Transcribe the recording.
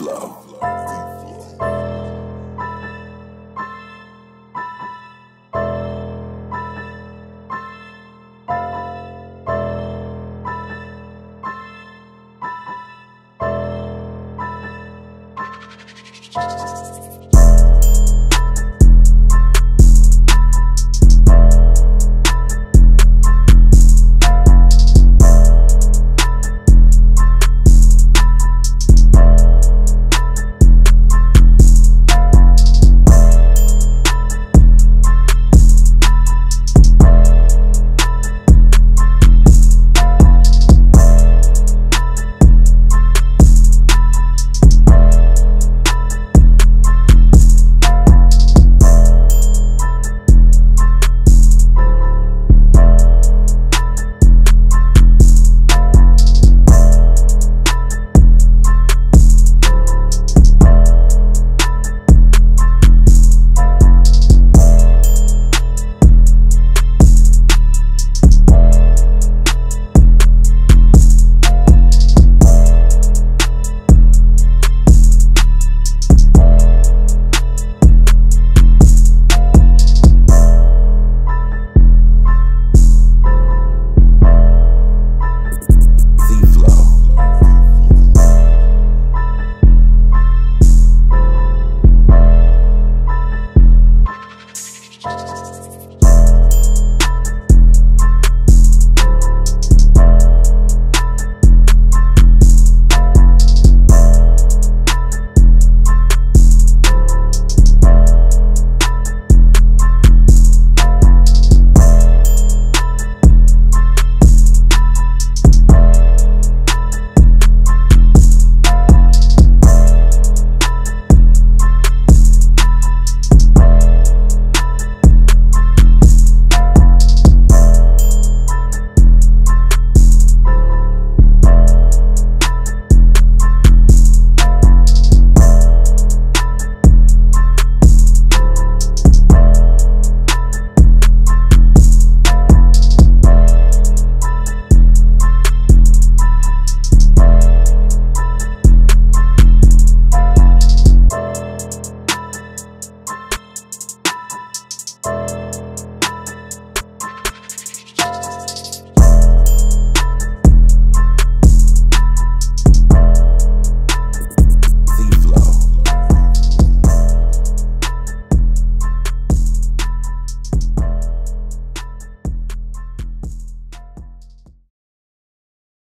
Xeeflo.